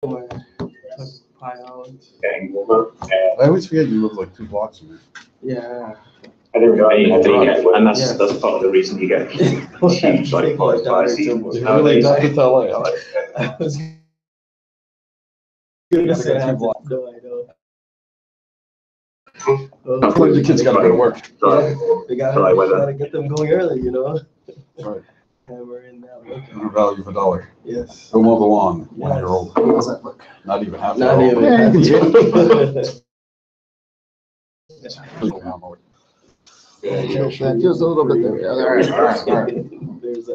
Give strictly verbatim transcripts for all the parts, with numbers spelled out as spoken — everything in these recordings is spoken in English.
Boy, that's piled. Dang, over. I always forget you live like two blocks away. Yeah. I didn't go. I think, and that's yeah. that's part of the reason you get huge like policy. Really, that's the L A. I was gonna say that. No, I know. Well, like the kids got to go to work. Yeah, they got to get them going early, you know. Right. And we're in that look. The value of a dollar. Yes. Don't mow the lawn when yes. you're old. How does that look? Not even half. Not even half. That just a little bit there. All right. All right. All right.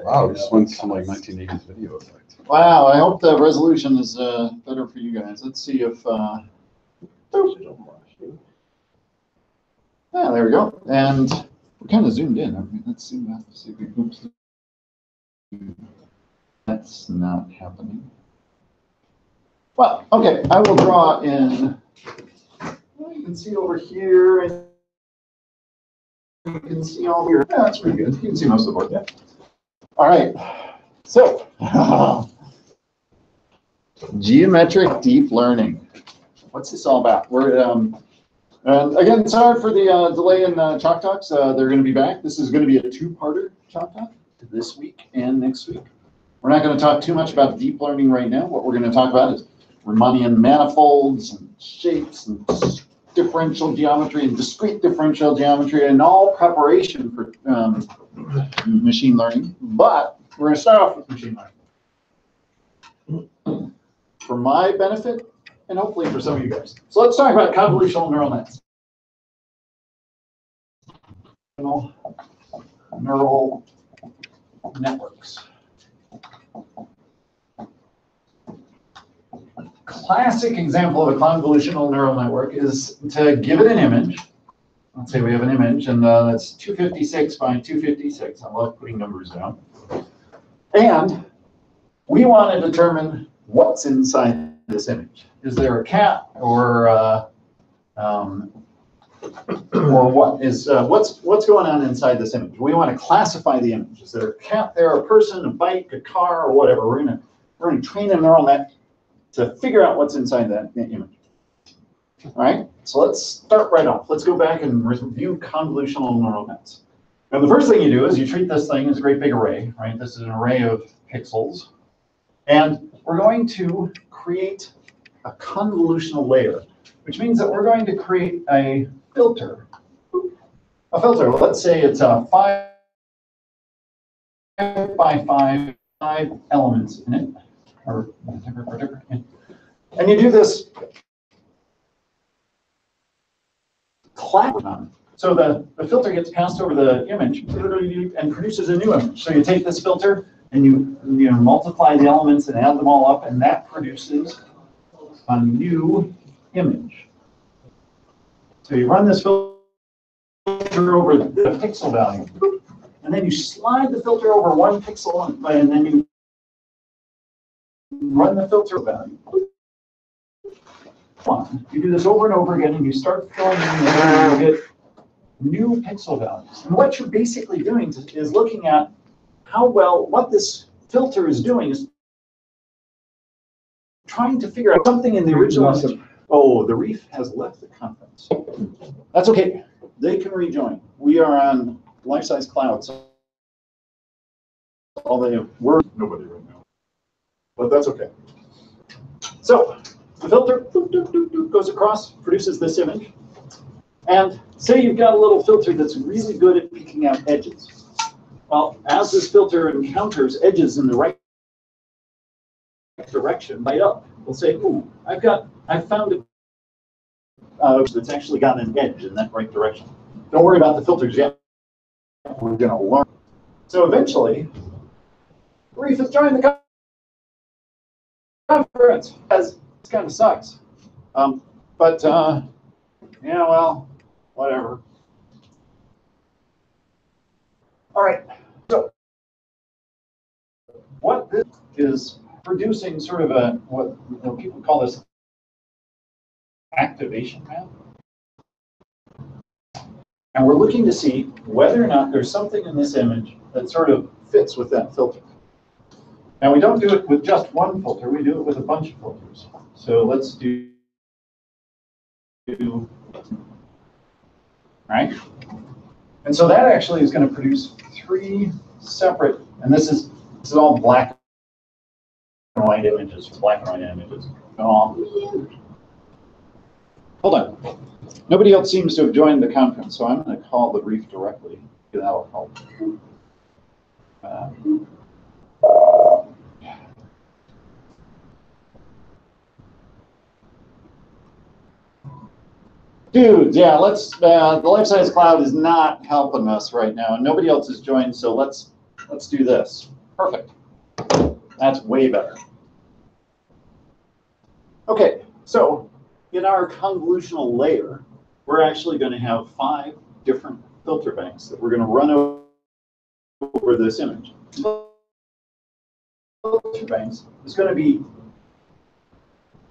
Wow, we just went to some like nineteen eighties video effect. Wow, I hope the resolution is uh, better for you guys. Let's see if. Uh... Yeah, there we go. And we're kind of zoomed in. I mean, let's see that. Let's see if we oops. That's not happening. Well, okay, I will draw in. Well, you can see over here, and you can see all here. Yeah, that's pretty good. You can see most of the board. Yeah. All right. So, geometric deep learning. What's this all about? We're um, and again, sorry for the uh, delay in uh, Chalk Talks. Uh, they're going to be back. This is going to be a two-parter Chalk Talk. This week and next week. We're not going to talk too much about deep learning right now. What we're going to talk about is Riemannian manifolds and shapes and differential geometry and discrete differential geometry and all preparation for um, machine learning. But we're going to start off with machine learning for my benefit and hopefully for some of you guys. So let's talk about convolutional neural nets. Neural networks. Classic example of a convolutional neural network is to give it an image. Let's say we have an image, and uh, that's two fifty-six by two fifty-six. I love putting numbers down. And we want to determine what's inside this image. Is there a cat, or uh, um, or what is uh, what's what's going on inside this image? We want to classify the image. Is there a cat there, a person, a bike, a car, or whatever? We're gonna we're gonna train a neural net to figure out what's inside that image. All right. So let's start right off. Let's go back and review convolutional neural nets. Now the first thing you do is you treat this thing as a great big array, right? This is an array of pixels, and we're going to create a convolutional layer, which means that we're going to create a filter. A filter, let's say it's a five by five, five elements in it, or whatever, whatever. And you do this clap on. So the, the filter gets passed over the image and produces a new image. So you take this filter and you, you know, multiply the elements and add them all up, and that produces a new image. So you run this filter over the pixel value, and then you slide the filter over one pixel, and then you run the filter value. One. You do this over and over again, and you start filling in, and you get new pixel values. And what you're basically doing is looking at how well what this filter is doing is trying to figure out something in the original image. Oh, the Reef has left the conference. That's okay. They can rejoin. We are on life-size clouds. All they have were nobody right now, but that's okay. So the filter doop, doop, doop, doop, goes across, produces this image, and say you've got a little filter that's really good at picking out edges. Well, as this filter encounters edges in the right direction, light up. We'll say, ooh, I've got, I found a uh, that's actually got an edge in that right direction. Don't worry about the filters yet. We're going to learn. So eventually, Reef has joined the conference. As it kind of sucks. Um, but, uh, yeah, well, whatever. All right. So, what this is producing sort of a what you know, people call this activation map, and we're looking to see whether or not there's something in this image that sort of fits with that filter. Now we don't do it with just one filter, we do it with a bunch of filters. So let's do, right? And so that actually is going to produce three separate, and this is, this is all black and white images, black and white images. Oh. Hold on. Nobody else seems to have joined the conference, so I'm going to call the brief directly. That will help. Um, Dudes, yeah, let's. Uh, the life size cloud is not helping us right now, and nobody else has joined. So let's let's do this. Perfect. That's way better. Okay, so in our convolutional layer, we're actually going to have five different filter banks that we're going to run over this image. Filter banks is going to be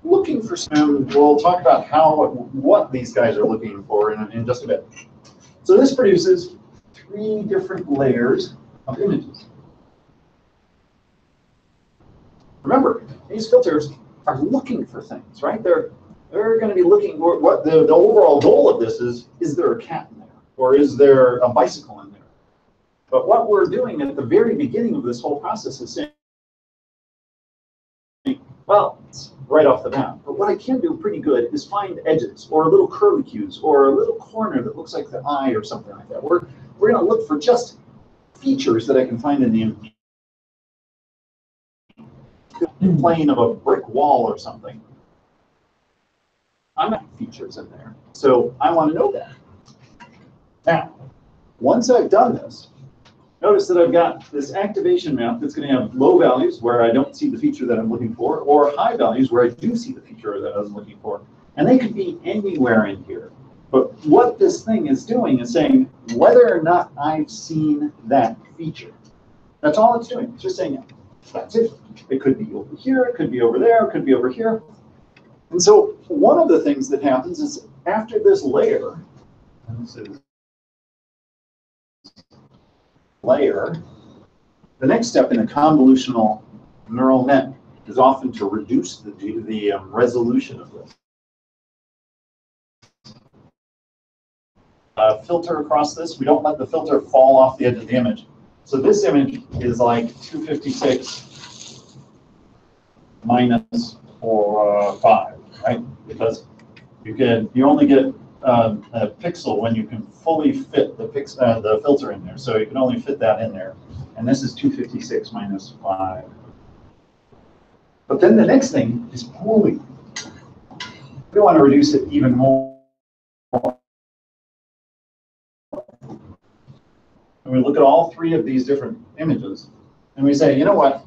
looking for some, we'll talk about how, what these guys are looking for in, in just a bit. So this produces three different layers of images. Remember, these filters are looking for things, right? They're, they're going to be looking, what the, the overall goal of this is, is there a cat in there? Or is there a bicycle in there? But what we're doing at the very beginning of this whole process is saying, well, it's right off the bat. But what I can do pretty good is find edges or little curlicues or a little corner that looks like the eye or something like that. We're, we're going to look for just features that I can find in the image. The plane of a brick wall or something. I'm not features in there. So I want to know that. Now, once I've done this, notice that I've got this activation map that's going to have low values where I don't see the feature that I'm looking for, or high values where I do see the feature that I was looking for. And they could be anywhere in here. But what this thing is doing is saying whether or not I've seen that feature. That's all it's doing. It's just saying, that's it. It could be over here. It could be over there. It could be over here. And so one of the things that happens is after this layer, and this is layer, the next step in the convolutional neural net is often to reduce the, the um, resolution of this. Uh, filter across this, we don't let the filter fall off the edge of the image. So this image is like two fifty-six minus or uh, five, right? Because you can, you only get Um, a pixel when you can fully fit the pix uh, the filter in there, so you can only fit that in there. And this is two fifty-six minus five. But then the next thing is pooling. We want to reduce it even more. And we look at all three of these different images, and we say, you know what?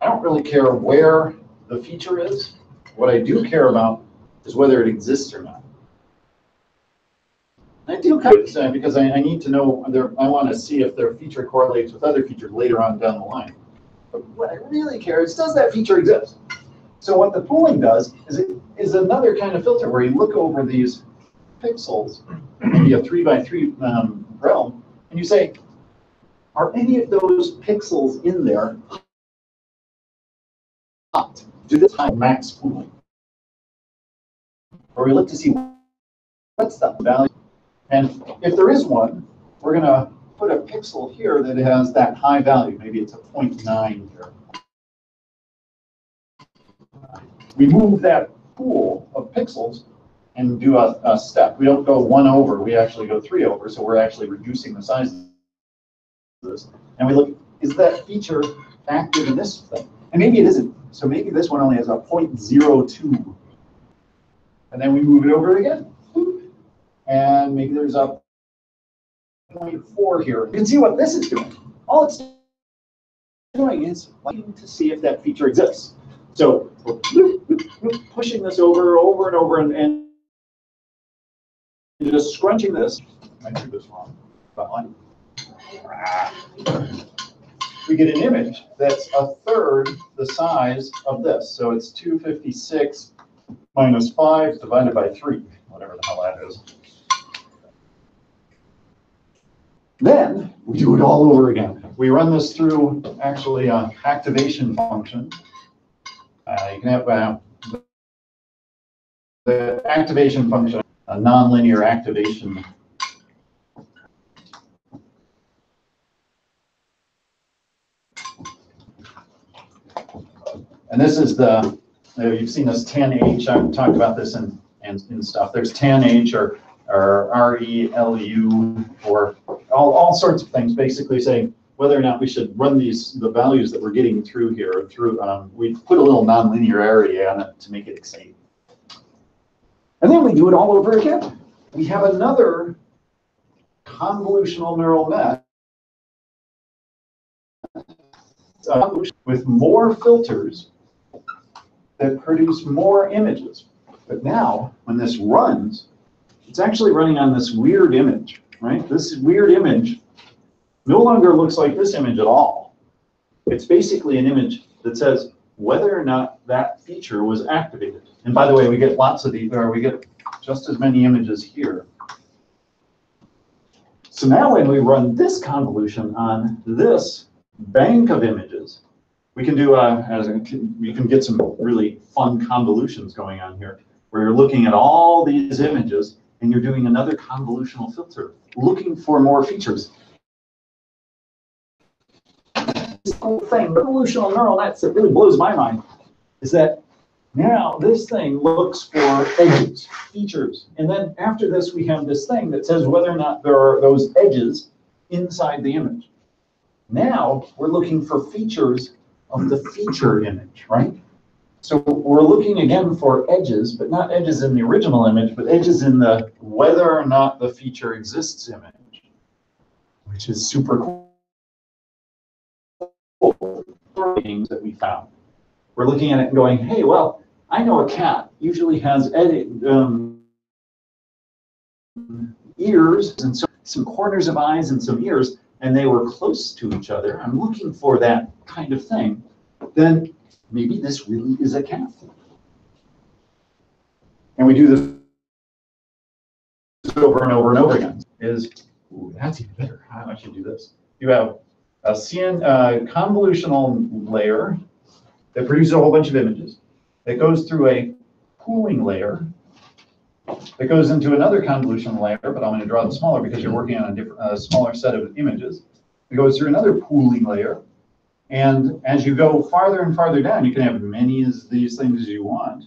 I don't really care where the feature is. What I do care about is whether it exists or not. I do kind of say, because I, I need to know, I want to see if their feature correlates with other features later on down the line. But what I really care is, does that feature exist? So what the pooling does is it is another kind of filter where you look over these pixels, maybe a three by three um, realm, and you say, are any of those pixels in there hot? Do this high max pooling? Or we look to see what's the value. And if there is one, we're going to put a pixel here that has that high value. Maybe it's a zero point nine here. We move that pool of pixels and do a, a step. We don't go one over. We actually go three over. So we're actually reducing the size of this. And we look, is that feature active in this thing? And maybe it isn't. So maybe this one only has a zero point zero two. And then we move it over again. And maybe there's a zero point four here. You can see what this is doing. All it's doing is looking to see if that feature exists. So we're pushing this over, over and over, and, and just scrunching this. I did this wrong. We get an image that's a third the size of this. So it's two fifty-six minus five divided by three, whatever the hell that is. Then we do it all over again. we run this through actually an activation function. Uh, you can have uh, the activation function, a nonlinear activation. And this is the, you've seen this tanh, I've talked about this in, in, in stuff. There's tanh or, or ReLU or all, all sorts of things, basically saying whether or not we should run these, the values that we're getting through here. Through um, we put a little nonlinearity on it to make it exciting. And then we do it all over again. We have another convolutional neural net uh, with more filters that produce more images. But now, when this runs, it's actually running on this weird image, right? This weird image no longer looks like this image at all. It's basically an image that says whether or not that feature was activated. And by the way, we get lots of these, or we get just as many images here. So now when we run this convolution on this bank of images, we can do, uh, as a, you can get some really fun convolutions going on here, where you're looking at all these images and you're doing another convolutional filter, looking for more features. This whole thing, convolutional neural nets, that really blows my mind, is that now this thing looks for edges, features, and then after this we have this thing that says whether or not there are those edges inside the image. Now we're looking for features of the feature image, right? So we're looking again for edges, but not edges in the original image, but edges in the whether or not the feature exists image, which is super cool that we found. We're looking at it and going, hey, well, I know a cat usually has edit, um, ears and so, some corners of eyes and some ears, and they were close to each other. I'm looking for that kind of thing. Then maybe this really is a cat. And we do this over and over and over again. Is, ooh, that's even better. How much you do this? You have a C N, uh, convolutional layer that produces a whole bunch of images. That goes through a pooling layer. That goes into another convolutional layer, but I'm going to draw it smaller because you're working on a, different, a smaller set of images. It goes through another pooling layer. And as you go farther and farther down, you can have many of these things as you want.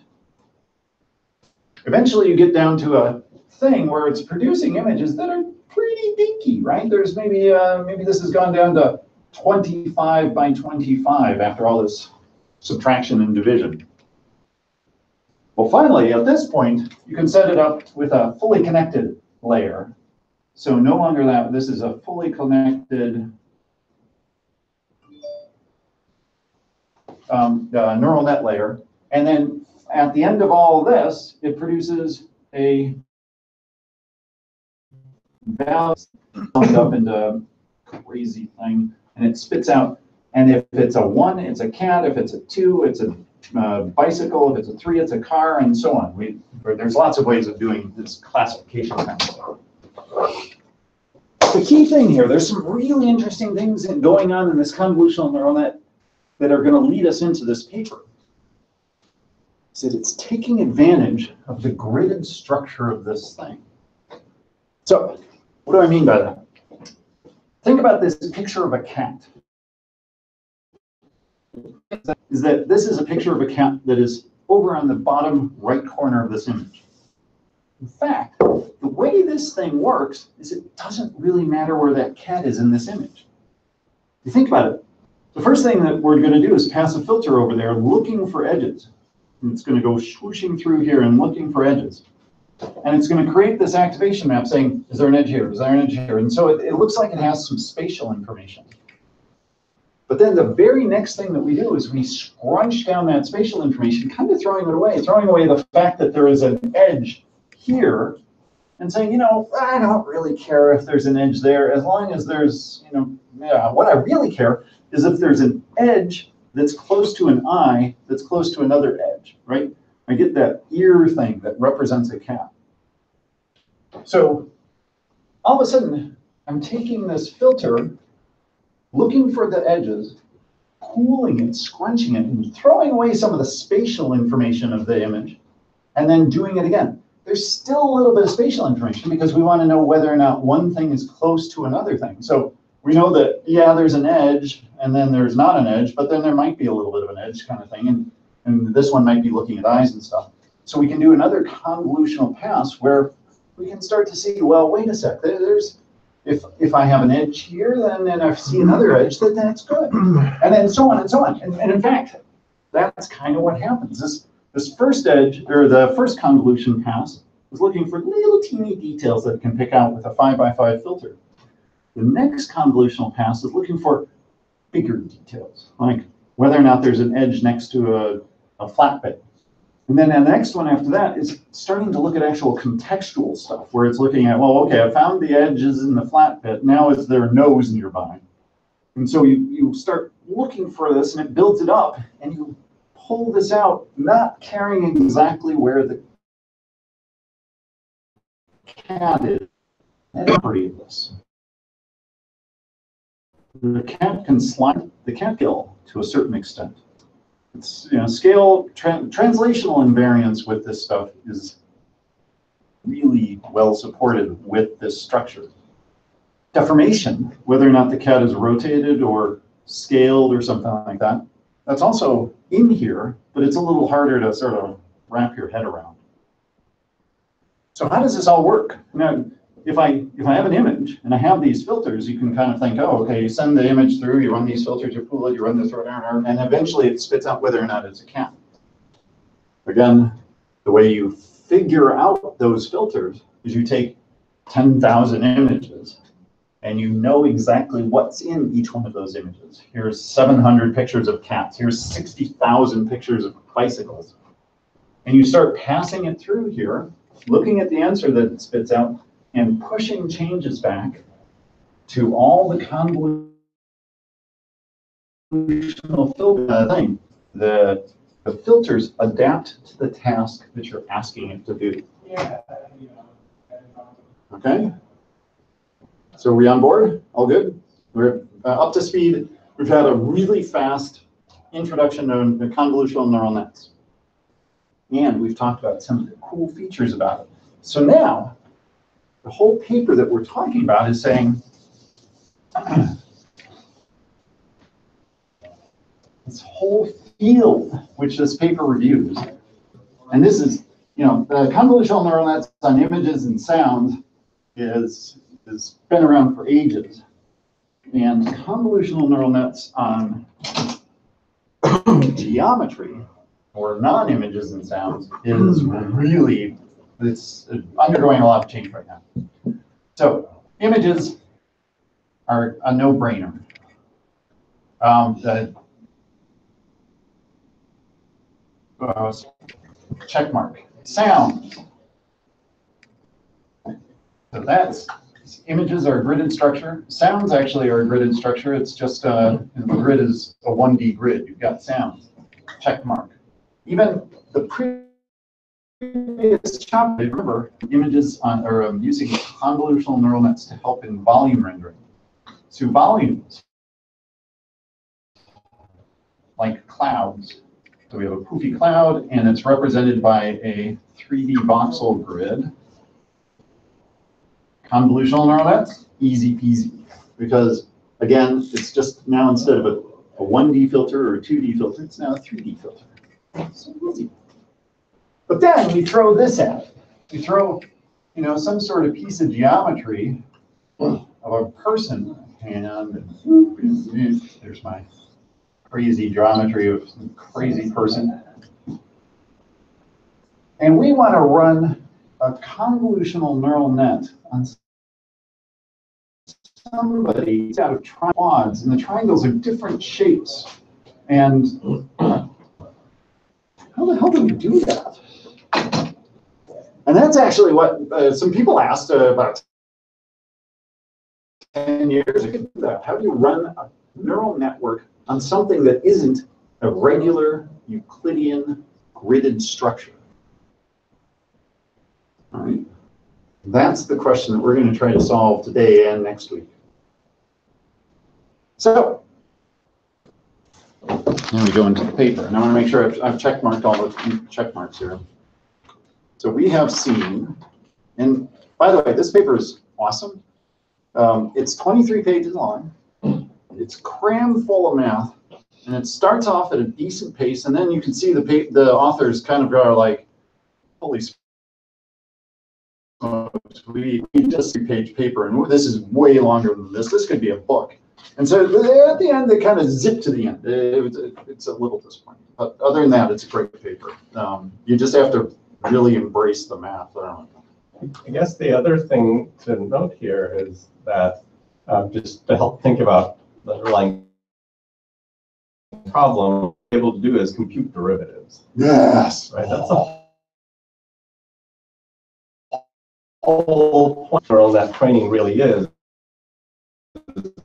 Eventually, you get down to a thing where it's producing images that are pretty dinky, right? There's maybe, uh, maybe this has gone down to twenty-five by twenty-five after all this subtraction and division. Well, finally, at this point, you can set it up with a fully connected layer. So no longer that, this is a fully connected um, uh, neural net layer. And then at the end of all this, it produces a balance up into a crazy thing. And it spits out. And if it's a one, it's a cat. If it's a two, it's a Uh, bicycle, if it's a three, it's a car, and so on. We, there's lots of ways of doing this classification kind of stuff. The key thing here, there's some really interesting things in, going on in this convolutional neural net that are going to lead us into this paper. Is that it's taking advantage of the gridded structure of this thing. So, what do I mean by that? Think about this picture of a cat. Is that this is a picture of a cat that is over on the bottom right corner of this image. In fact, the way this thing works is it doesn't really matter where that cat is in this image. If you think about it, the first thing that we're going to do is pass a filter over there looking for edges. And it's going to go swooshing through here and looking for edges. And it's going to create this activation map saying, is there an edge here? Is there an edge here? And so it, it looks like it has some spatial information. But then the very next thing that we do is we scrunch down that spatial information, kind of throwing it away, throwing away the fact that there is an edge here and saying, you know, I don't really care if there's an edge there as long as there's, you know, yeah, what I really care is if there's an edge that's close to an eye that's close to another edge, right? I get that ear thing that represents a cat. So all of a sudden, I'm taking this filter looking for the edges, pooling it, scrunching it, and throwing away some of the spatial information of the image, and then doing it again. There's still a little bit of spatial information because we want to know whether or not one thing is close to another thing. So we know that, yeah, there's an edge, and then there's not an edge, but then there might be a little bit of an edge kind of thing, and, and this one might be looking at eyes and stuff. So we can do another convolutional pass where we can start to see, well, wait a sec, there's, if, if I have an edge here, then, then I see another edge, then that's good. And then so on and so on. And, and in fact, that's kind of what happens. This, This first edge, or the first convolution pass, is looking for little teeny details that it can pick out with a five by five filter. The next convolutional pass is looking for bigger details, like whether or not there's an edge next to a, a flatbed. And then the next one after that is starting to look at actual contextual stuff, where it's looking at, well, okay, I found the edges in the flatbed. Now is there a nose nearby? And so you, you start looking for this, and it builds it up, and you pull this out, not caring exactly where the cat is. That's the property of this. The cat can slide the cat gill to a certain extent. It's, you know, scale tra translational invariance with this stuff is really well supported with this structure. Deformation, whether or not the cat is rotated or scaled or something like that, that's also in here, but it's a little harder to sort of wrap your head around. So how does this all work? Now, if I if I have an image and I have these filters, you can kind of think, oh, okay, you send the image through, you run these filters, you pull it, you run this, and eventually it spits out whether or not it's a cat. Again, the way you figure out those filters is you take ten thousand images, and you know exactly what's in each one of those images. Here's seven hundred pictures of cats. Here's sixty thousand pictures of bicycles. And you start passing it through here, looking at the answer that it spits out, and pushing changes back to all the convolutional filter thing. The, the filters adapt to the task that you're asking it to do. Okay? So are we on board? All good? We're uh, up to speed. We've had a really fast introduction to convolutional neural nets. And we've talked about some of the cool features about it. So now, the whole paper that we're talking about is saying, this whole field which this paper reviews, and this is, you know, the convolutional neural nets on images and sounds is, has been around for ages, and convolutional neural nets on geometry or non-images and sounds is really, it's undergoing a lot of change right now. So images are a no-brainer. Um, the uh, check mark. Sound. So that's images are a gridded structure. Sounds actually are a gridded structure. It's just uh, the grid is a one D grid. You've got sounds. Check mark. Even the previous chapter, remember, images on, or um, using convolutional neural nets to help in volume rendering. So volumes, like clouds. So we have a poofy cloud, and it's represented by a three D voxel grid. Convolutional neural nets, easy peasy. Because again, it's just now instead of a, a one D filter or a two D filter, it's now a three D filter. So easy. But then you throw this at it. You throw, you know, some sort of piece of geometry of a person, and there's my crazy geometry of some crazy person. And we want to run a convolutional neural net on somebody out of triangles, and the triangles are different shapes. And how the hell do we do that? And that's actually what uh, some people asked uh, about ten years ago. How do you run a neural network on something that isn't a regular Euclidean gridded structure? All right. That's the question that we're going to try to solve today and next week. So now we go into the paper, and I want to make sure I've, I've checkmarked all the check marks here. So we have seen, and by the way, this paper is awesome. Um, it's twenty-three pages long. It's crammed full of math, and it starts off at a decent pace, and then you can see the pa the authors kind of are like, holy smokes, we just a page paper, and this is way longer than this. This could be a book. And so at the end, they kind of zip to the end. It's a little disappointing, but other than that, it's a great paper. Um, you just have to really embrace the math. I, I guess the other thing to note here is that um, just to help think about the underlying problem, what we're able to do is compute derivatives. Yes. Right. That's a whole point for all that training really is.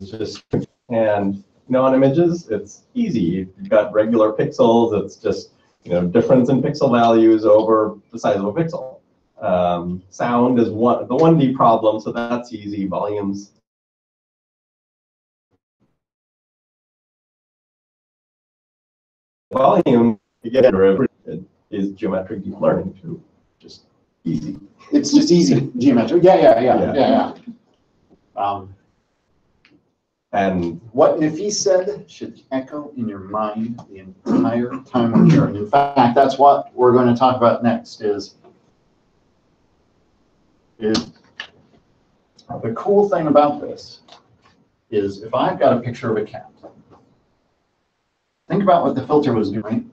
It's just, and you know, on images, it's easy. You've got regular pixels. It's just, you know, difference in pixel values over the size of a pixel. Um, sound is one the one D problem, so that's easy. Volumes. Volume, you get it, it is geometric deep learning too. Just easy. It's just easy geometric. Yeah, yeah, yeah, yeah, yeah. yeah. Um, And what if he said should echo in your mind the entire time we're here. And in fact, that's what we're going to talk about next is, is the cool thing about this is if I've got a picture of a cat, think about what the filter was doing.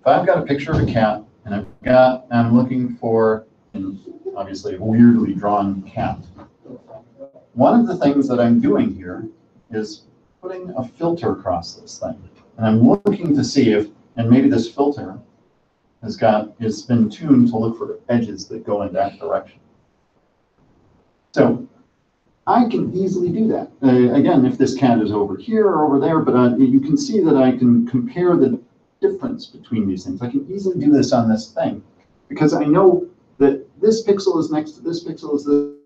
If I've got a picture of a cat and I've got, I'm looking for an obviously a weirdly drawn cat, one of the things that I'm doing here is putting a filter across this thing, and I'm looking to see if, and maybe this filter has got, it's been tuned to look for edges that go in that direction. So I can easily do that. Uh, again, if this cat is over here or over there, but I, you can see that I can compare the difference between these things. I can easily do this on this thing because I know that this pixel is next to this pixel is this.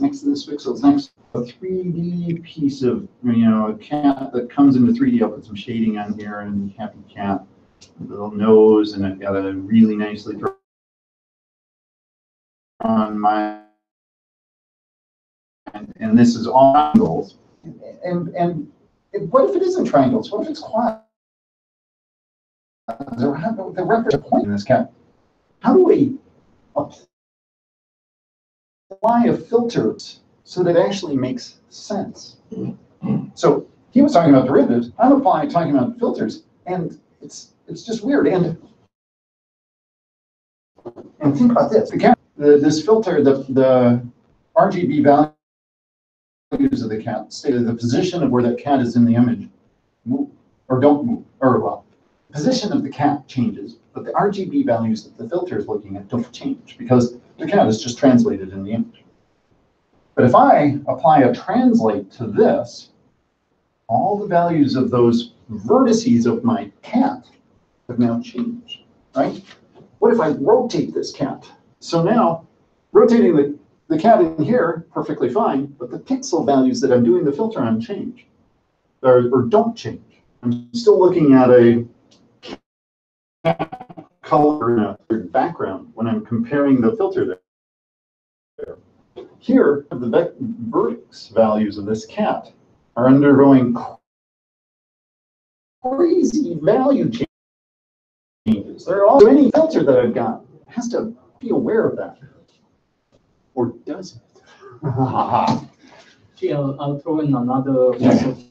Next to this pixel, it's next to a three D piece of, you know, a cat that comes into three D. I'll put some shading on here and happy cat, a little nose, and I've got a really nicely drawn on my, and, and this is all triangles. And, and, and and what if it isn't triangles? What if it's quads? The reference point in this cat. How do we apply? Apply a filter so that it actually makes sense. So he was talking about derivatives. I'm applying talking about filters, and it's it's just weird. And and think about this: the, the this filter, the the R G B values of the cat, say the position of where that cat is in the image, move or don't move, or well, position of the cat changes, but the R G B values that the filter is looking at don't change because the cat is just translated in the image. But if I apply a translate to this, all the values of those vertices of my cat have now changed, right? What if I rotate this cat? So now rotating the, the cat in here, perfectly fine, but the pixel values that I'm doing the filter on change, or, or don't change. I'm still looking at a color in a third background when I'm comparing the filter there. Here, the vertex values of this cat are undergoing crazy value changes. There are also any filter that I've got has to be aware of that, or does it? Gee, I'll, I'll throw in another piece of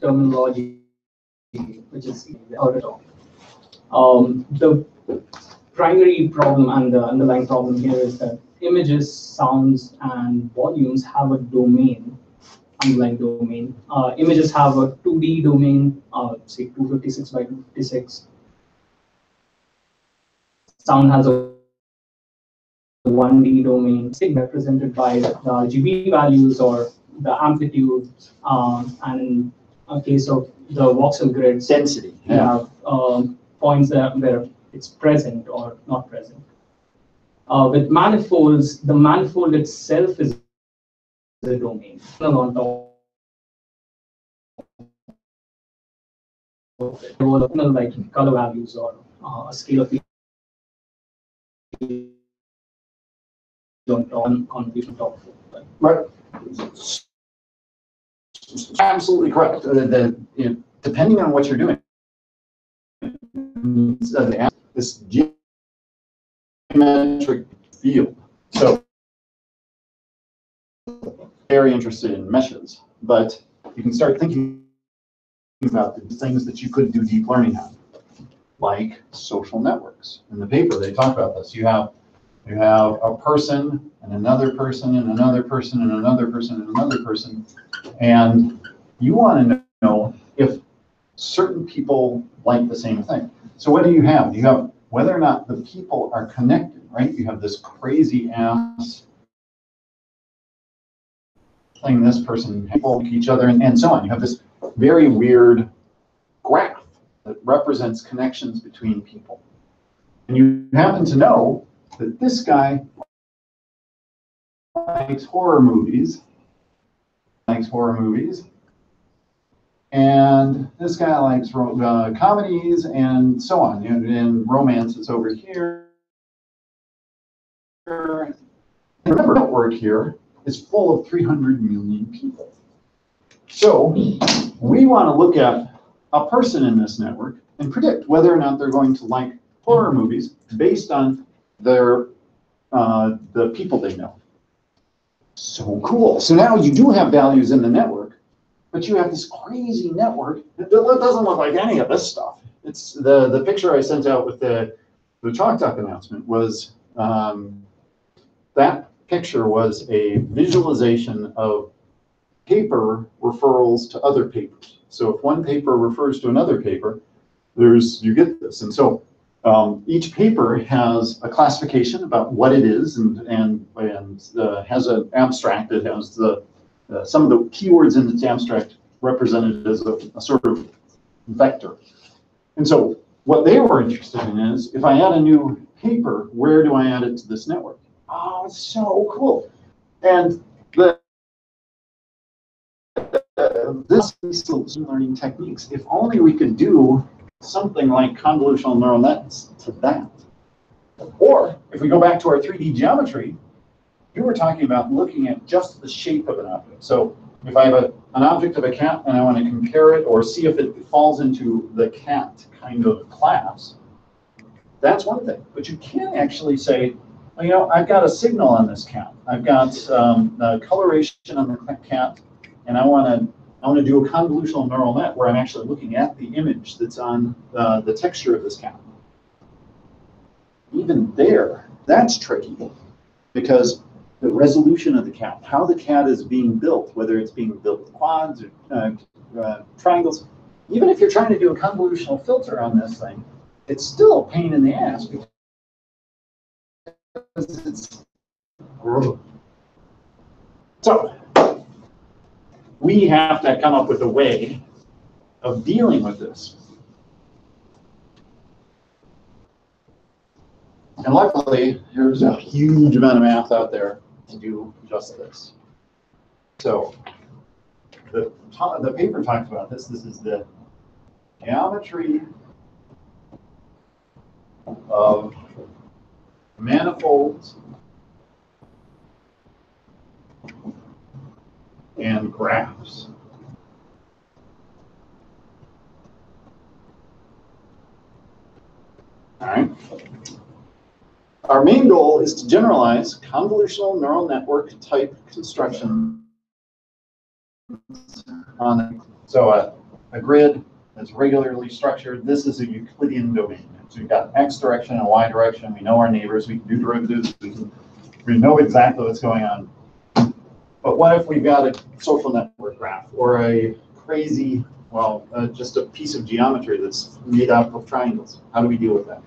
terminology, which is orbital. Um, the primary problem and the underlying problem here is that images, sounds, and volumes have a domain, underlying domain. Uh, images have a two D domain, uh, say two fifty-six by two fifty-six. Sound has a one D domain, say represented by the R G B values or the amplitudes, um, and in a case of the voxel grid density, you yeah. have um, points that where it's present or not present. Uh, with manifolds, the manifold itself is the domain on top of it. Like color values or uh, scalar field on on on top of it. Right. Right. Absolutely correct. Uh, the, you know, depending on what you're doing, uh, this geometric field. So, very interested in meshes, but you can start thinking about the things that you could do deep learning on, like social networks. In the paper, they talk about this. You have you have a person and another person and another person and another person and another person. And you want to know if certain people like the same thing. So what do you have? You have whether or not the people are connected, right? You have this crazy ass thing, this person, people like each other, and, and so on. You have this very weird graph that represents connections between people. And you happen to know that this guy likes horror movies. likes horror movies, and this guy likes uh, comedies, and so on. And, and romance is over here. And remember, network here is full of three hundred million people. So we want to look at a person in this network and predict whether or not they're going to like horror movies based on their uh, the people they know. So cool. So now you do have values in the network, but you have this crazy network that doesn't look like any of this stuff. It's the the picture I sent out with the the Chalk Talk announcement was um, that picture was a visualization of paper referrals to other papers. So if one paper refers to another paper, there's you get this, and so. Um, each paper has a classification about what it is, and and and uh, has an abstract. It has the uh, some of the keywords in its abstract represented as a, a sort of vector. And so, what they were interested in is if I add a new paper, where do I add it to this network? Oh, it's so cool! And the uh, this machine learning techniques. If only we could do something like convolutional neural nets to that. Or if we go back to our three D geometry, you were talking about looking at just the shape of an object. So if I have a, an object of a cat and I want to compare it or see if it falls into the cat kind of class, that's one thing. But you can actually say, well, you know, I've got a signal on this cat. I've got um, a coloration on the cat, and I want to I want to do a convolutional neural net where I'm actually looking at the image that's on uh, the texture of this cat. Even there, that's tricky because the resolution of the cat, how the cat is being built, whether it's being built with quads or uh, uh, triangles, even if you're trying to do a convolutional filter on this thing, it's still a pain in the ass because it's gross. So, we have to come up with a way of dealing with this. And luckily, there's a huge amount of math out there to do just this. So the, the paper talks about this. This is the geometry of manifolds and graphs. All right. Our main goal is to generalize convolutional neural network type construction on so a, a grid that's regularly structured. This is a Euclidean domain. So we've got x direction and y direction. We know our neighbors. We can do derivatives. We, can, we know exactly what's going on. But what if we've got a social network graph or a crazy, well, uh, just a piece of geometry that's made up of triangles? How do we deal with that?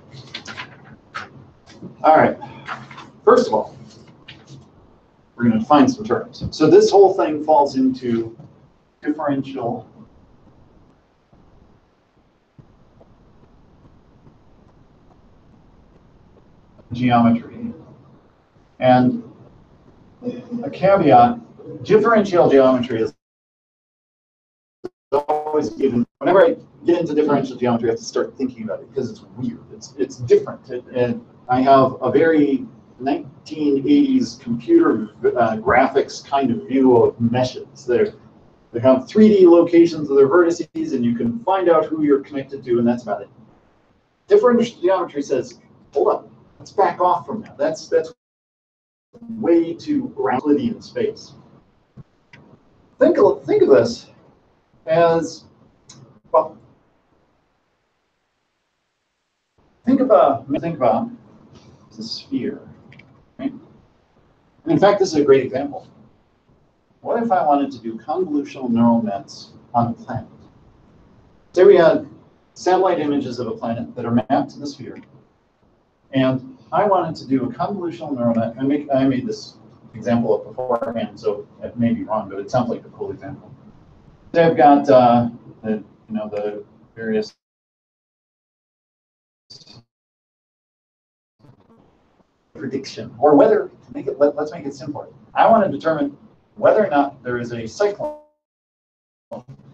All right. First of all, we're going to define some terms. So this whole thing falls into differential geometry. And a caveat, differential geometry is always given. Whenever I get into differential geometry, I have to start thinking about it because it's weird. It's it's different, it, and I have a very nineteen eighties computer uh, graphics kind of view of meshes. They're, they have three D locations of their vertices, and you can find out who you're connected to, and that's about it. Differential geometry says, hold up, let's back off from that. That's that's way too Euclidean space. Think of, think of this as, well, think about, think about the sphere, right? And in fact, this is a great example. What if I wanted to do convolutional neural nets on a planet? Say we had satellite images of a planet that are mapped to the sphere, and I wanted to do a convolutional neural net. I, make, I made this example up beforehand, so it may be wrong, but it sounds like a cool example. So I've got uh, the, you know, the various prediction, or whether to make it. Let, let's make it simpler. I want to determine whether or not there is a cyclone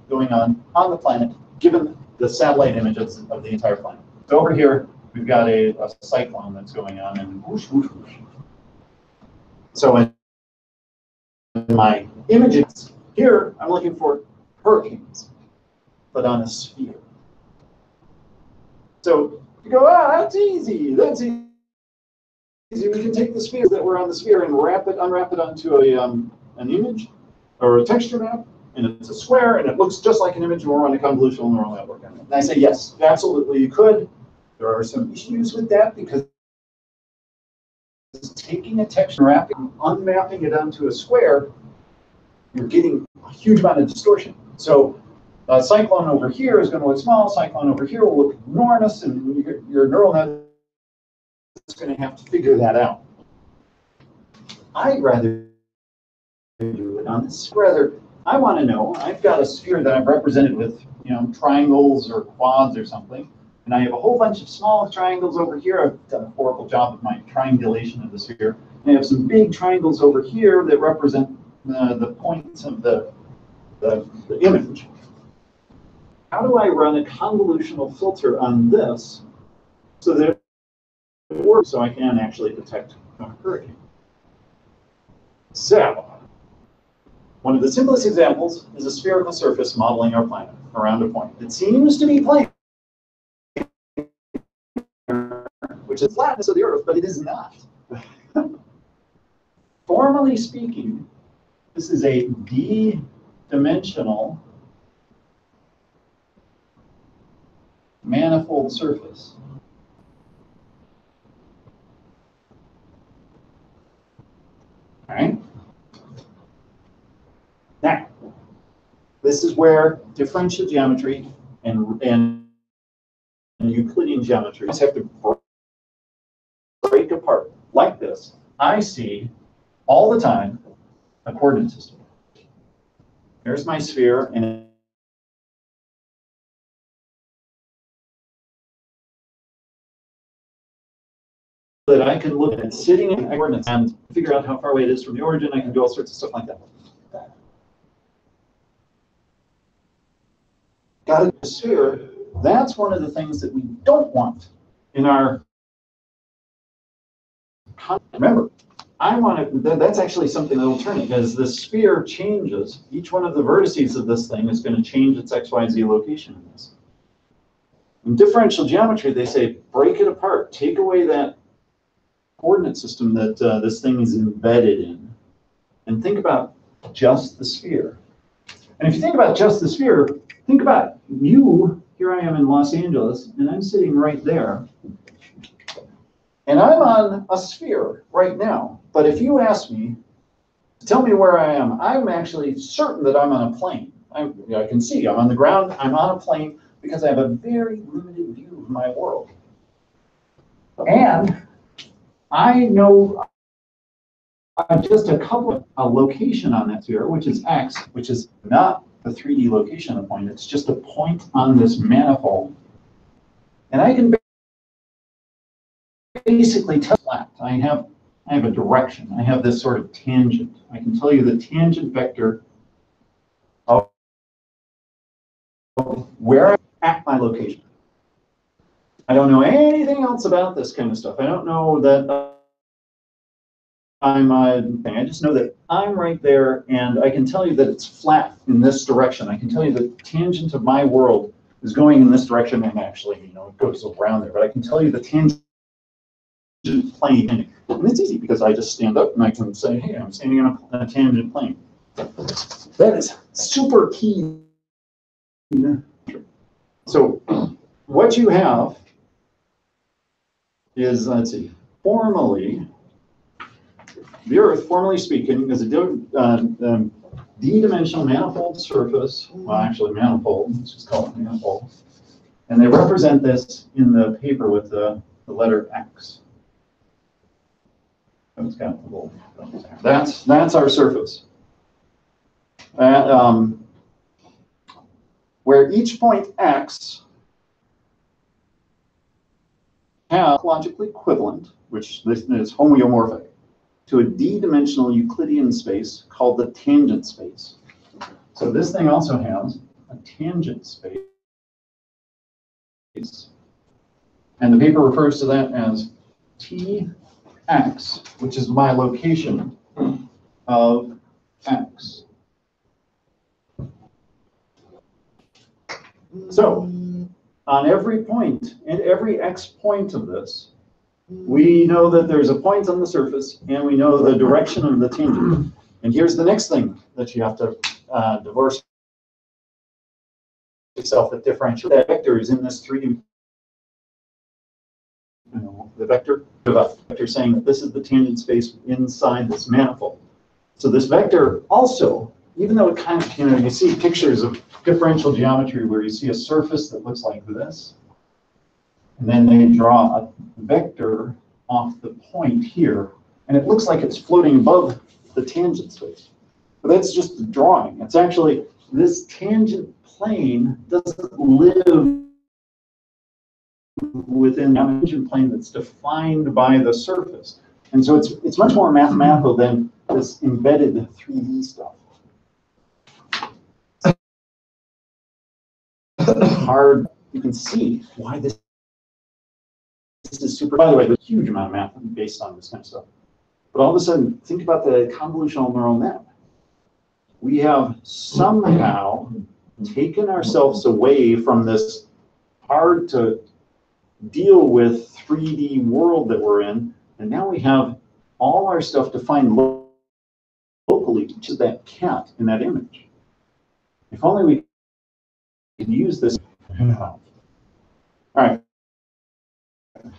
going on on the planet, given the satellite images of the entire planet. So over here, we've got a, a cyclone that's going on, and whoosh, whoosh, whoosh. So in my images here, I'm looking for hurricanes, but on a sphere. So you go, ah, that's easy. That's easy. We can take the spheres that were on the sphere and wrap it, unwrap it onto a um, an image or a texture map, and it's a square, and it looks just like an image, and we're on a convolutional neural network. And I say yes, absolutely, you could. There are some issues with that because taking a texture, wrapping, unmapping it onto a square, you're getting a huge amount of distortion. So a cyclone over here is going to look small. Cyclone over here will look enormous, and your, your neural net is going to have to figure that out. I'd rather do it on this. Rather, I want to know. I've got a sphere that I've represented with, you know, triangles or quads or something. And I have a whole bunch of small triangles over here. I've done a horrible job of my triangulation of the sphere. And I have some big triangles over here that represent uh, the points of the, the, the image. How do I run a convolutional filter on this so that it works, so I can actually detect a hurricane? So, one of the simplest examples is a spherical surface modeling our planet around a point. It seems to be plane, which is flatness of the Earth, but it is not. Formally speaking, this is a d-dimensional manifold surface. All right. Now, this is where differential geometry and and Euclidean geometry have to break break apart like this. I see all the time a coordinate system. Here's my sphere, and that I can look at sitting in coordinates and figure out how far away it is from the origin. I can do all sorts of stuff like that. Got a sphere. That's one of the things that we don't want in our. Remember, I want to. That, that's actually something that will turn it, because the sphere changes. Each one of the vertices of this thing is going to change its x, y, and z location in this. In differential geometry, they say break it apart, take away that coordinate system that uh, this thing is embedded in, and think about just the sphere. And if you think about just the sphere, think about you. Here I am in Los Angeles, and I'm sitting right there. And I'm on a sphere right now, but if you ask me, tell me where I am, I'm actually certain that I'm on a plane. I, you know, I can see I'm on the ground, I'm on a plane, because I have a very limited view of my world. And I know just a couple of a location on that sphere, which is X, which is not the three D location of the point, it's just a point on this manifold. And I can basically tell that I have I have a direction. I have this sort of tangent. I can tell you the tangent vector of where I'm at my location. I don't know anything else about this kind of stuff. I don't know that I'm a thing. I just know that I'm right there, and I can tell you that it's flat in this direction. I can tell you the tangent of my world is going in this direction, and actually, you know, it goes around there. But I can tell you the tangent plane. And it's easy because I just stand up and I can say, hey, I'm standing on a, on a tangent plane. That is super key. So what you have is, let's see, formally, the Earth, formally speaking, is a uh, um, d-dimensional manifold surface. Well, actually, manifold. Let's just call it manifold. And they represent this in the paper with the, the letter X. That's kind of a little, that's that's our surface. That, um, where each point X has logically equivalent, which this is homeomorphic, to a d-dimensional Euclidean space called the tangent space. So this thing also has a tangent space. And the paper refers to that as T X, which is my location of X. So on every point and every X point of this, we know that there's a point on the surface, and we know the direction of the tangent. And here's the next thing that you have to uh, divorce yourself, the differential. That vector is in this three D. You know, the vector, the vector saying that this is the tangent space inside this manifold. So this vector also, even though it kind of, you know, you see pictures of differential geometry where you see a surface that looks like this. And then they draw a vector off the point here, and it looks like it's floating above the tangent space. But that's just the drawing. It's actually, this tangent plane doesn't live within the tangent plane that's defined by the surface. And so it's, it's much more mathematical than this embedded three D stuff. Hard, you can see why this This is super, by the way, there's a huge amount of math based on this kind of stuff. But all of a sudden, think about the convolutional neural net. We have somehow taken ourselves away from this hard to deal with three D world that we're in, and now we have all our stuff defined locally to that cat in that image. If only we could use this. All right.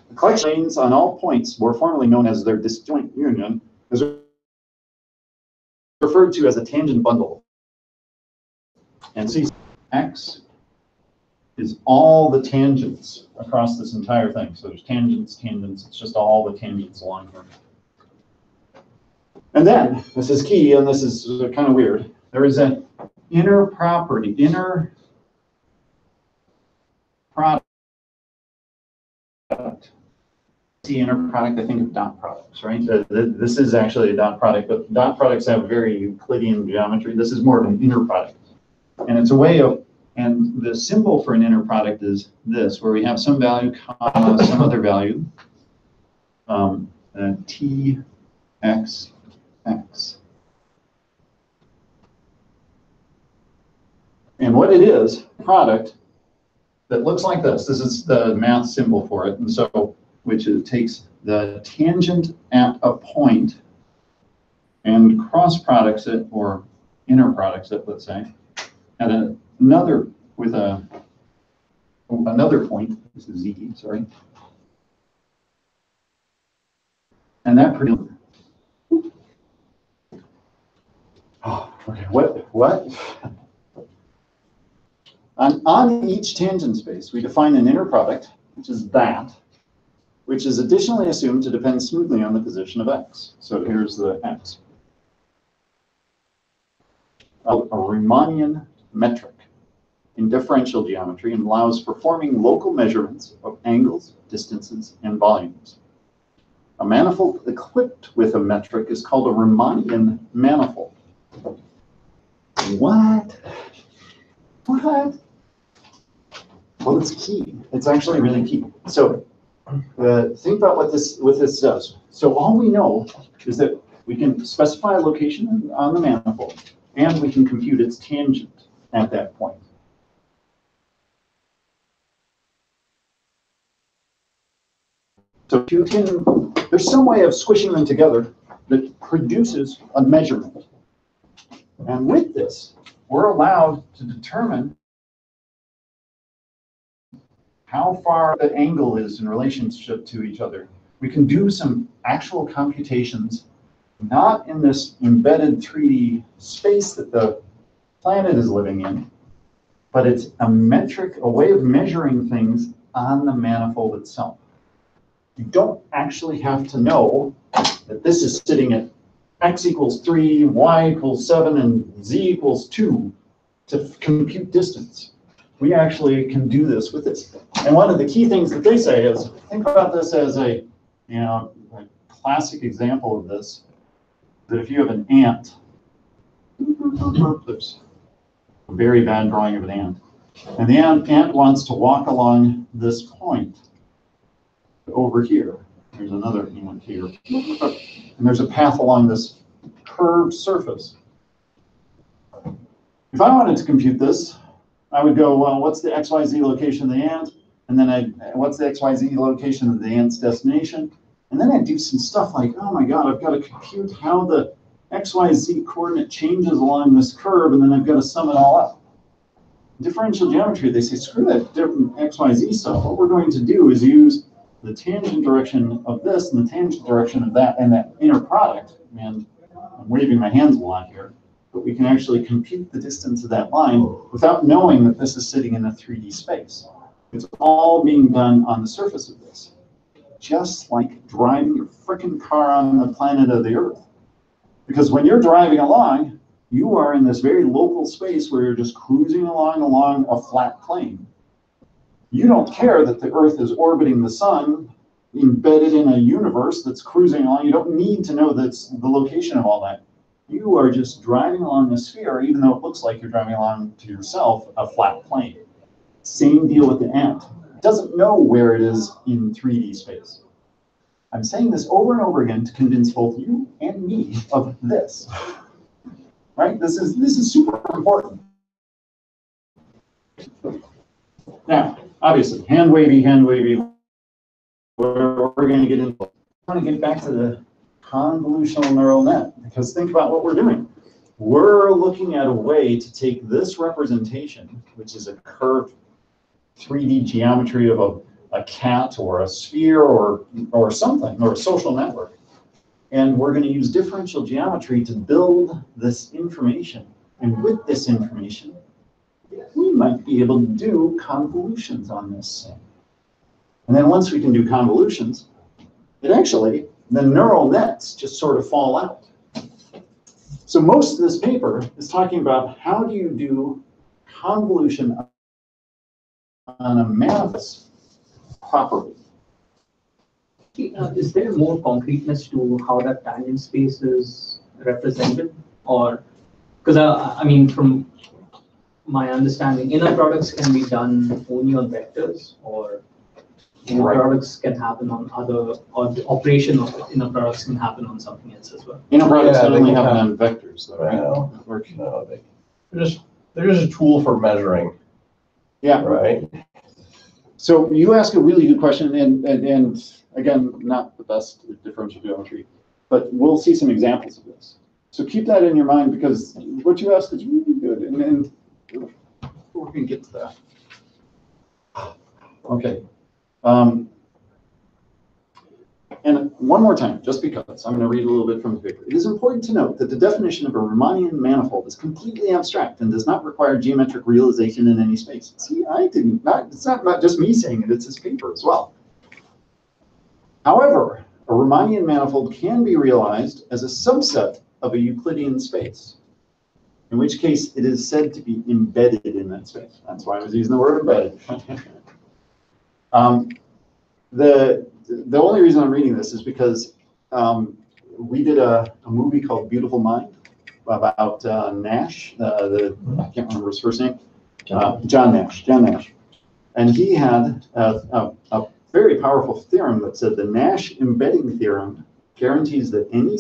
The collection of planes on all points were formerly known as their disjoint union, is referred to as a tangent bundle. And see, X is all the tangents across this entire thing. So there's tangents, tangents, it's just all the tangents along here. And then, this is key, and this is kind of weird, there is an inner property, inner product. The inner product, I think of dot products, right? So th this is actually a dot product, but dot products have very Euclidean geometry. This is more of an inner product. And it's a way of, and the symbol for an inner product is this, where we have some value, comma, some other value, um, uh, t, x, x. And what it is, product, that looks like this. This is the math symbol for it, and so which is, takes the tangent at a point and cross products it, or inner products it, let's say, at a, another with a another point. This is z, sorry, and that pretty. Oh, okay. What? What? On, on each tangent space, we define an inner product, which is that, which is additionally assumed to depend smoothly on the position of x. So here's the x. A, a Riemannian metric in differential geometry and allows for forming local measurements of angles, distances, and volumes. A manifold equipped with a metric is called a Riemannian manifold. What? What? Well, it's key. It's actually really key. So uh, think about what this what this does. So all we know is that we can specify a location on the manifold, and we can compute its tangent at that point. So you can, there's some way of squishing them together that produces a measurement. And with this, we're allowed to determine how far the angle is in relationship to each other. We can do some actual computations, not in this embedded three D space that the planet is living in, but it's a metric, a way of measuring things on the manifold itself. You don't actually have to know that this is sitting at x equals three, y equals seven, and z equals two to compute distance. We actually can do this with this. And one of the key things that they say is, think about this as a, you know, a classic example of this, that if you have an ant, oops, a very bad drawing of an ant, and the ant, ant wants to walk along this point, over here, there's another one here, and there's a path along this curved surface. If I wanted to compute this, I would go, well, what's the X Y Z location of the ant? And then I, what's the X Y Z location of the ant's destination? And then I'd do some stuff like, oh my God, I've got to compute how the X Y Z coordinate changes along this curve, and then I've got to sum it all up. Differential geometry, they say, screw that different X Y Z stuff. What we're going to do is use the tangent direction of this and the tangent direction of that and that inner product, and I'm waving my hands a lot here, but we can actually compute the distance of that line without knowing that this is sitting in a three D space. It's all being done on the surface of this, just like driving your frickin' car on the planet of the Earth. Because when you're driving along, you are in this very local space where you're just cruising along along a flat plane. You don't care that the Earth is orbiting the sun, embedded in a universe that's cruising along. You don't need to know that's the location of all that. You are just driving along a sphere, even though it looks like you're driving along to yourself a flat plane. Same deal with the ant. It doesn't know where it is in three D space. I'm saying this over and over again to convince both you and me of this. Right? This is this is super important. Now, obviously, hand wavy, hand wavy. We're, we're going to get into. I want to get back to the convolutional neural net, because think about what we're doing. We're looking at a way to take this representation, which is a curved three D geometry of a, a cat or a sphere or or something or a social network, and we're going to use differential geometry to build this information. And with this information, we might be able to do convolutions on this thing. And then once we can do convolutions, it actually, the neural nets just sort of fall out. So most of this paper is talking about how do you do convolution on a manifold properly. Uh, is there more concreteness to how that tangent space is represented? Or, because I, I mean, from my understanding, inner products can be done only on vectors, or inner right. products can happen on other, or the operation of inner products can happen on something else as well. Inner products yeah, only happen on vectors, though, right? Right. No, they, there's, there's a tool for measuring. Yeah. Right. So you ask a really good question, and, and, and again, not the best with differential geometry, but we'll see some examples of this. So keep that in your mind, because what you asked is really good. And, and we're going to get to that. Okay. Um, and one more time, just because. I'm going to read a little bit from the paper. It is important to note that the definition of a Riemannian manifold is completely abstract and does not require geometric realization in any space. See, I didn't. Not, it's not about just me saying it. It's this paper as well. However, a Riemannian manifold can be realized as a subset of a Euclidean space, in which case it is said to be embedded in that space. That's why I was using the word embedded. um, the the only reason I'm reading this is because um, we did a, a movie called Beautiful Mind about uh, Nash. Uh, the, I can't remember his first name. Uh, John Nash. John Nash. And he had a, a, a very powerful theorem that said the Nash embedding theorem guarantees that any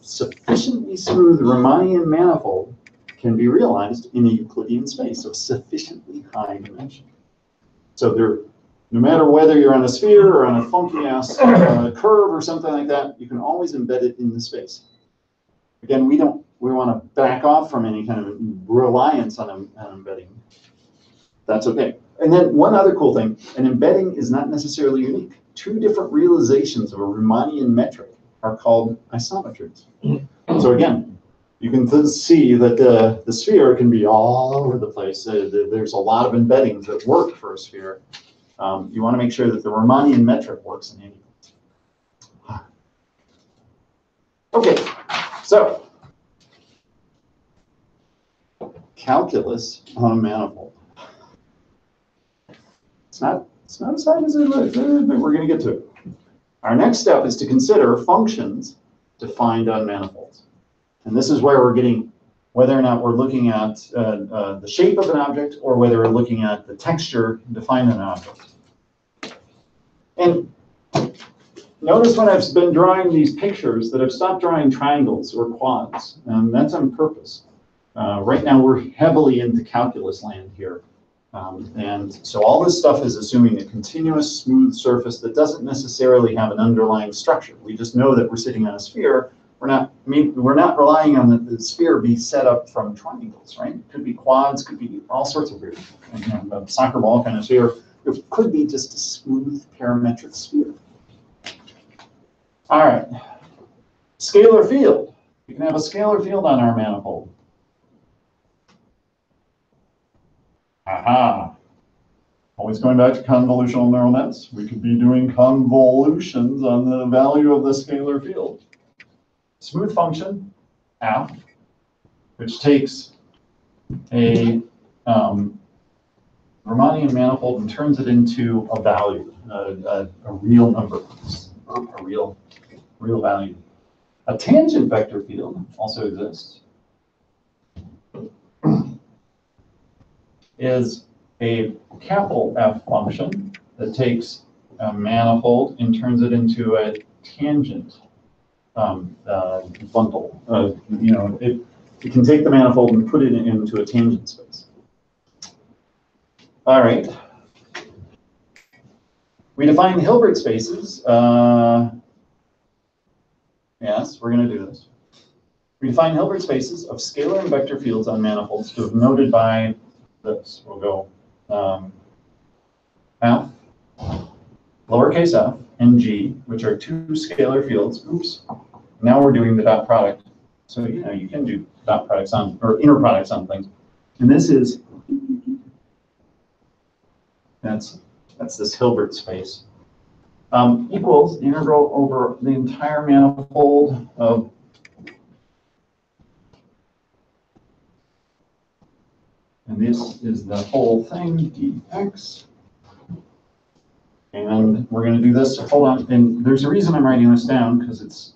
sufficiently smooth Riemannian manifold can be realized in a Euclidean space of sufficiently high dimension. So there, no matter whether you're on a sphere or on a funky ass uh, curve or something like that, you can always embed it in the space. Again, we don't we want to back off from any kind of reliance on, on embedding. That's okay. And then one other cool thing, an embedding is not necessarily unique. Two different realizations of a Riemannian metric are called isometries. So again, you can see that the, the sphere can be all over the place. Uh, there's a lot of embeddings that work for a sphere. Um, you want to make sure that the Riemannian metric works in any. Okay, so calculus on a manifold. It's not, it's not as hard as it looks, but we're going to get to it. Our next step is to consider functions defined on manifolds. And this is where we're getting whether or not we're looking at uh, uh, the shape of an object or whether we're looking at the texture defined in an object. And notice when I've been drawing these pictures that I've stopped drawing triangles or quads, and that's on purpose. Uh, right now we're heavily into calculus land here. Um, and so all this stuff is assuming a continuous smooth surface that doesn't necessarily have an underlying structure. We just know that we're sitting on a sphere. We're not, I mean, we're not relying on the, the sphere be set up from triangles, right? It could be quads, could be all sorts of weird, you know, a soccer ball kind of sphere. It could be just a smooth parametric sphere. All right, scalar field. You can have a scalar field on our manifold. Aha. Always going back to convolutional neural nets. We could be doing convolutions on the value of the scalar field. Smooth function, f, which takes a um, Riemannian manifold and turns it into a value, a, a, a real number, a real, real value. A tangent vector field also exists. Is a capital F function that takes a manifold and turns it into a tangent um, uh, bundle. Uh, you know, it, it can take the manifold and put it in, into a tangent space. All right. We define Hilbert spaces. Uh, yes, we're going to do this. We define Hilbert spaces of scalar and vector fields on manifolds to have noted by this. We'll go um, f, lowercase f, and g, which are two scalar fields. Oops. Now we're doing the dot product. So, you know, you can do dot products on, or inner products on things. And this is, that's, that's this Hilbert space. Um, equals the integral over the entire manifold of and this is the whole thing, dx. And we're going to do this. Hold on. And there's a reason I'm writing this down, because it's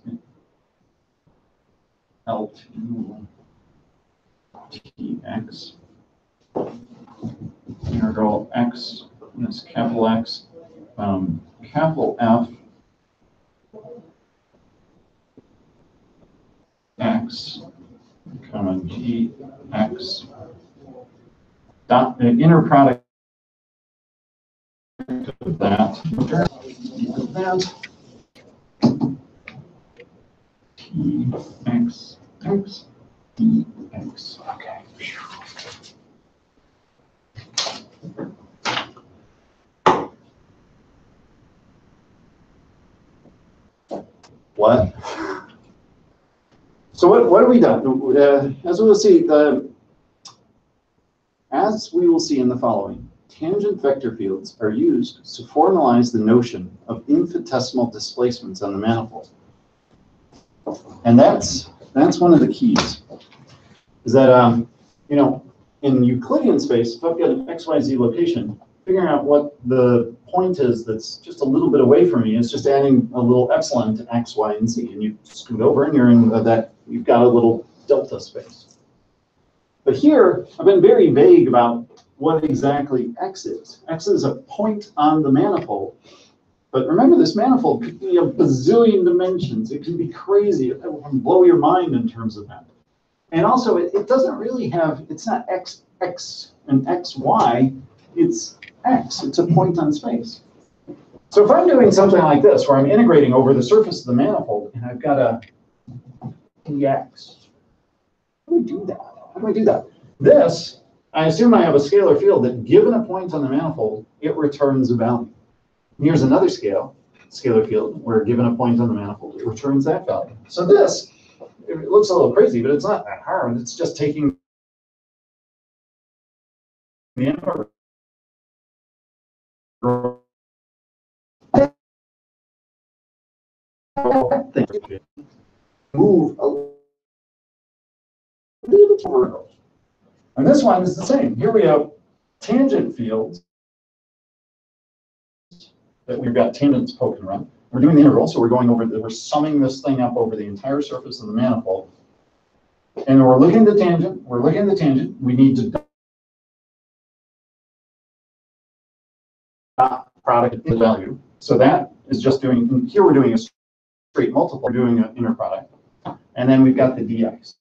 L two dx. Integral x, this capital X, um, capital F, x, comma dx. Dot, the inner product of that, that t x x d x. Okay. What? So what? What have we done? Uh, as we'll see, the. As we will see in the following, tangent vector fields are used to formalize the notion of infinitesimal displacements on the manifold. And that's, that's one of the keys, is that, um, you know, in Euclidean space, if I've got an X Y Z location, figuring out what the point is that's just a little bit away from you. It's just adding a little epsilon to x, y, and z, and you scoot over and you're in that, you've got a little delta space. But here, I've been very vague about what exactly x is. X is a point on the manifold. But remember, this manifold could be a bazillion dimensions. It can be crazy. It can blow your mind in terms of that. And also, it, it doesn't really have, it's not x, x, and x, y. It's x. It's a point on space. So if I'm doing something like this, where I'm integrating over the surface of the manifold, and I've got a dx, how do I do that? How do I do that? This, I assume I have a scalar field that, given a point on the manifold, it returns a value. And here's another scale, scalar field, where given a point on the manifold, it returns that value. So this, it looks a little crazy, but it's not that hard. It's just taking the inverse. Move a little vertical. And this one is the same. Here we have tangent fields that we've got tangents poking around. We're doing the integral, so we're going over the, we're summing this thing up over the entire surface of the manifold. And we're looking at the tangent, we're looking at the tangent, we need to dot product the value. So that is just doing, here we're doing a straight multiple, we're doing an inner product. And then we've got the dx.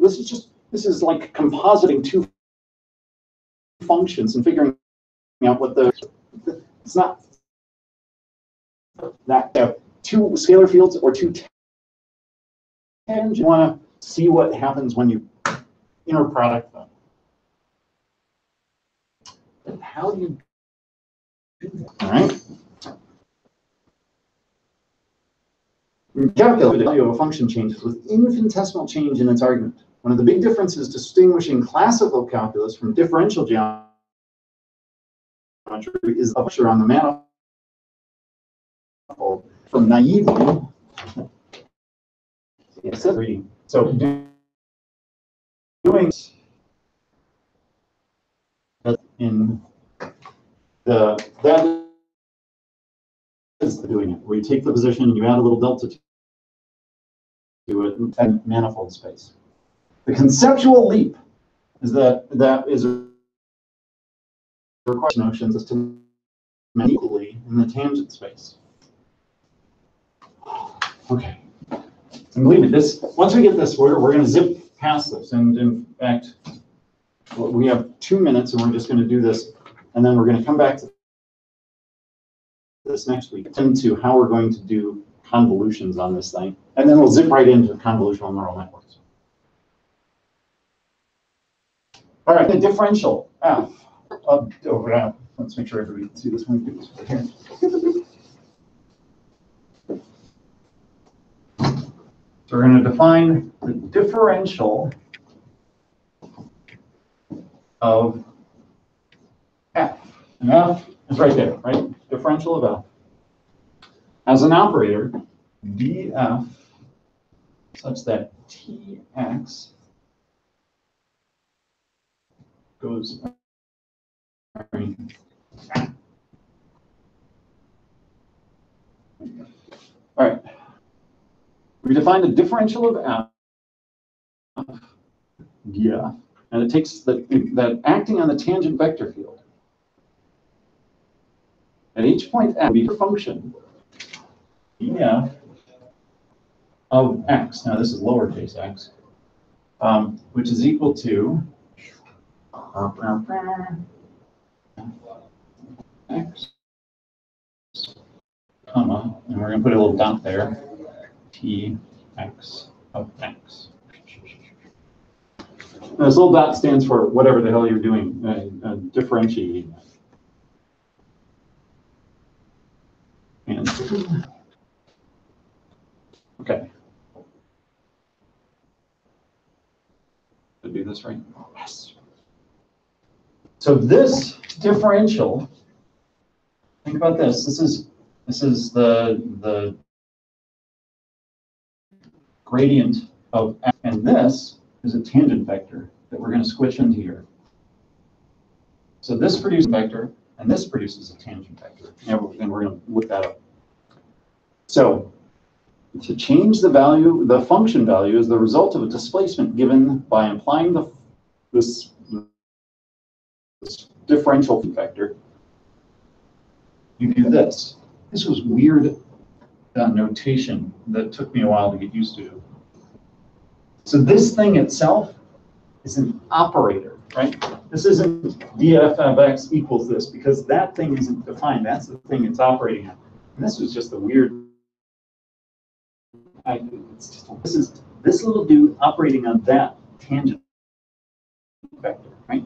This is just, this is like compositing two functions and figuring out what the, it's not that uh, two scalar fields or two tangents. You want to see what happens when you inner product them. But how do you do that? All right. In calculus, the value of a function changes with infinitesimal change in its argument. One of the big differences distinguishing classical calculus from differential geometry is the pressure on the manifold from naive. Yes, so doing in the that is doing it where you take the position and you add a little delta to it and manifold space. The conceptual leap is that that is requires notions as to equally in the tangent space. Okay, and believe me, this once we get this, we're we're going to zip past this, and in fact, we have two minutes, and we're just going to do this, and then we're going to come back to this next week into how we're going to do convolutions on this thing, and then we'll zip right into convolutional neural networks. All right, the differential f. Up, over, out. Let's make sure everybody can see this one. Do this right here. So we're going to define the differential of f. And f is right there, right? Differential of f. As an operator, df such that tx goes up. All right, we define the differential of f, yeah, and it takes the, that acting on the tangent vector field. At each point f, be the function df of x, now this is lowercase x, um, which is equal to uh, x, comma, and we're going to put a little dot there, t x of x. Now, this little dot stands for whatever the hell you're doing, uh, uh, differentiating. And okay, to do this right. Yes. So this differential. Think about this. This is this is the the gradient of f, and this is a tangent vector that we're going to switch into here. So this produces a vector, and this produces a tangent vector. And we're going to look that up. So to change the value, the function value is the result of a displacement given by implying the this, this differential vector. You do this. This was weird uh, notation that took me a while to get used to. So this thing itself is an operator, right? This isn't df of x equals this, because that thing isn't defined. That's the thing it's operating on. And this was just a weird. I, it's just, this is this little dude operating on that tangent vector, right?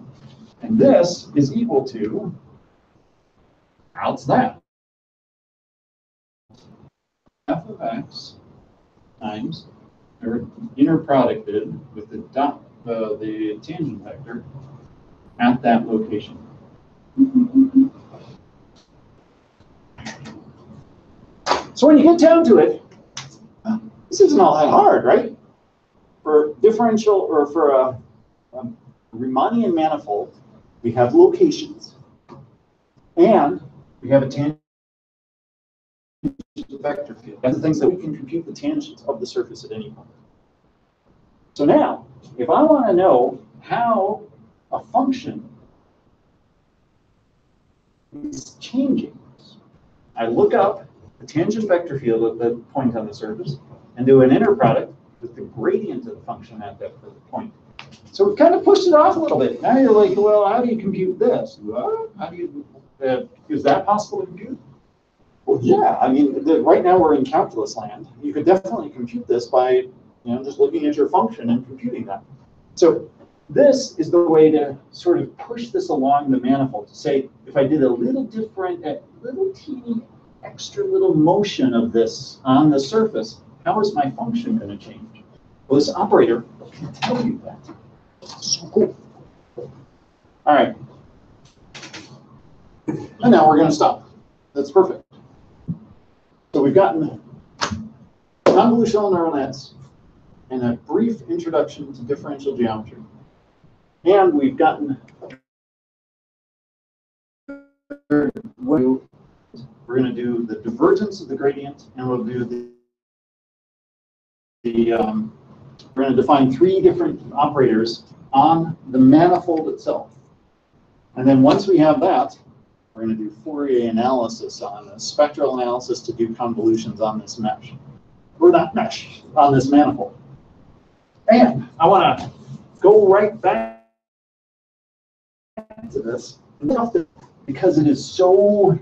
And this is equal to how's that? F of x times or inner producted with the dot uh, the tangent vector at that location. So when you get down to it, this isn't all that hard, right? For differential or for a, a Riemannian manifold, we have locations and we have a tangent vector field. That's the things that we can compute the tangents of the surface at any point. So now, if I want to know how a function is changing, I look up the tangent vector field at the point on the surface and do an inner product with the gradient of the function at that point. So we've kind of pushed it off a little bit. Now you're like, well, how do you compute this? Well, how do you, uh, is that possible to compute? Well, yeah, I mean, the, right now we're in calculus land. You could definitely compute this by, you know, just looking at your function and computing that. So this is the way to sort of push this along the manifold, to say, if I did a little different, a little teeny extra little motion of this on the surface, how is my function going to change? Well, this operator can tell you that. So cool. All right. And now we're going to stop. That's perfect. So we've gotten convolutional neural nets and a brief introduction to differential geometry. And we've gotten we're going to do the divergence of the gradient, and we'll do the The, um, we're going to define three different operators on the manifold itself. And then once we have that, we're going to do Fourier analysis on this, spectral analysis to do convolutions on this mesh. We're not mesh, on this manifold. And I want to go right back to this, because it is so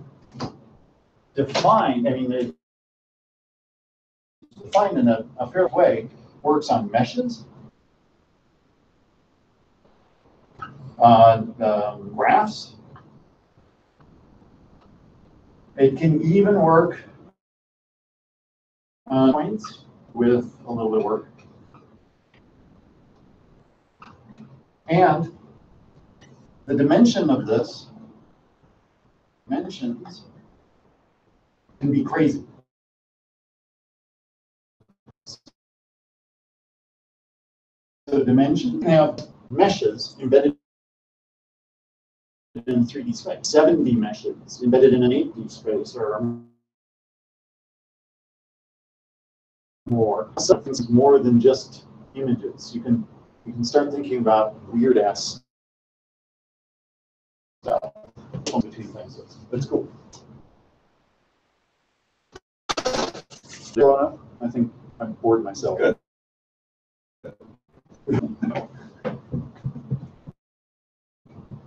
defined. I mean, there's defined in a, a fair way, works on meshes, on uh, um, graphs. It can even work on points with a little bit of work. And the dimension of this, dimensions, can be crazy. So dimension have meshes embedded in three D space, seven D meshes embedded in an eight D space or more. Something's more than just images. You can you can start thinking about weird ass stuff between things. That's cool. I think I'm bored myself. Good.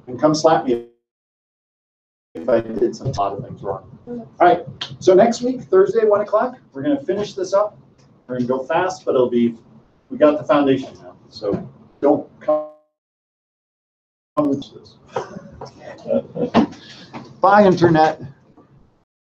And come slap me if I did some, a lot of things wrong. All right, so next week, Thursday, one o'clock, we're going to finish this up. We're going to go fast, but it'll be, we got the foundation now, so don't come with this. Bye, Internet.